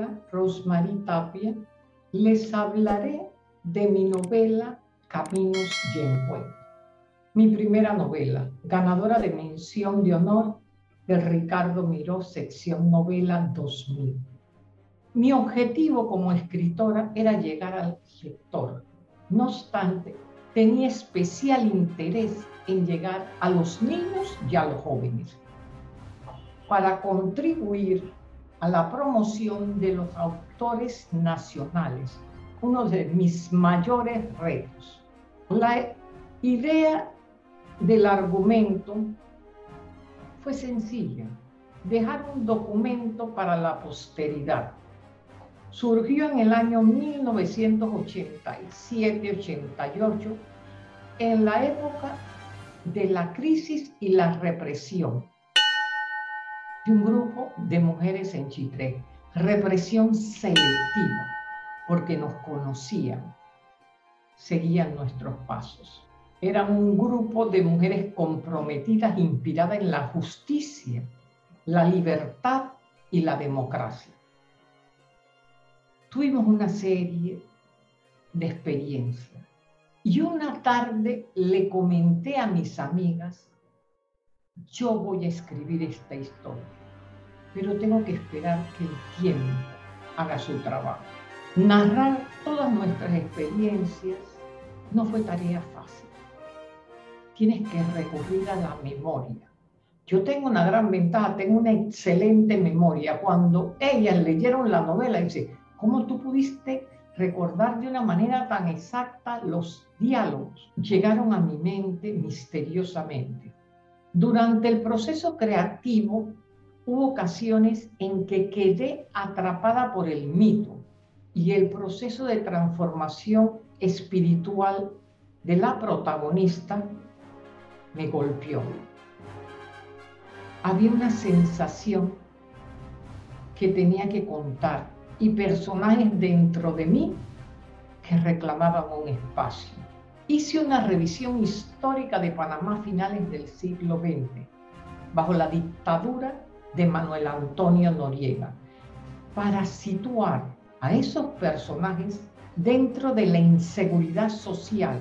española, Rose Marie Tapia, les hablaré de mi novela Caminos y Encuentro. Mi primera novela, ganadora de mención de honor del Ricardo Miró, sección novela 2000. Mi objetivo como escritora era llegar al lector. No obstante, tenía especial interés en llegar a los niños y a los jóvenes para contribuir a la promoción de los autores nacionales, uno de mis mayores retos. La idea del argumento fue sencilla: dejar un documento para la posteridad. Surgió en el año 1987-88, en la época de la crisis y la represión de un grupo de mujeres en Chitré, represión selectiva, porque nos conocían, seguían nuestros pasos. Eran un grupo de mujeres comprometidas, inspiradas en la justicia, la libertad y la democracia. Tuvimos una serie de experiencias y una tarde le comenté a mis amigas: yo voy a escribir esta historia, pero tengo que esperar que el tiempo haga su trabajo. Narrar todas nuestras experiencias no fue tarea fácil. Tienes que recurrir a la memoria. Yo tengo una gran ventaja, tengo una excelente memoria. Cuando ellas leyeron la novela, dice: ¿cómo tú pudiste recordar de una manera tan exacta los diálogos? Llegaron a mi mente misteriosamente. Durante el proceso creativo hubo ocasiones en que quedé atrapada por el mito y el proceso de transformación espiritual de la protagonista me golpeó. Había una sensación que tenía que contar y personajes dentro de mí que reclamaban un espacio. Hice una revisión histórica de Panamá a finales del siglo XX, bajo la dictadura de Manuel Antonio Noriega, para situar a esos personajes dentro de la inseguridad social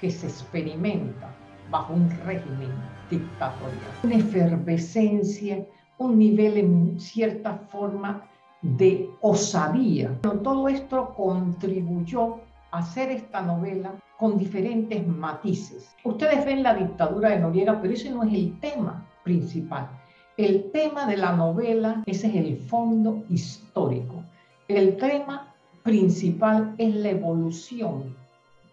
que se experimenta bajo un régimen dictatorial. Una efervescencia, un nivel en cierta forma de osadía. Pero todo esto contribuyó a hacer esta novela con diferentes matices. Ustedes ven la dictadura de Noriega, pero ese no es el tema principal. El tema de la novela, ese es el fondo histórico. El tema principal es la evolución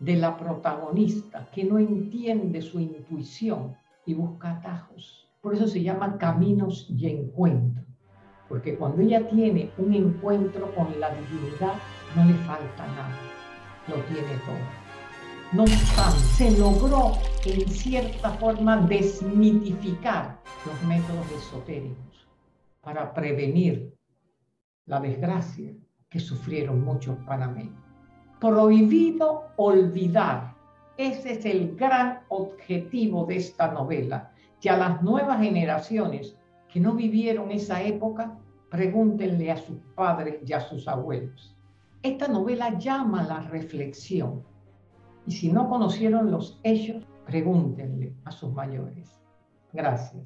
de la protagonista, que no entiende su intuición y busca atajos. Por eso se llama Caminos y Encuentro. Porque cuando ella tiene un encuentro con la divinidad, no le falta nada, lo tiene todo. No obstante, se logró en cierta forma desmitificar los métodos esotéricos para prevenir la desgracia que sufrieron muchos panameños. Prohibido olvidar, ese es el gran objetivo de esta novela, que a las nuevas generaciones que no vivieron esa época, pregúntenle a sus padres y a sus abuelos. Esta novela llama a la reflexión. Y si no conocieron los hechos, pregúntenle a sus mayores. Gracias.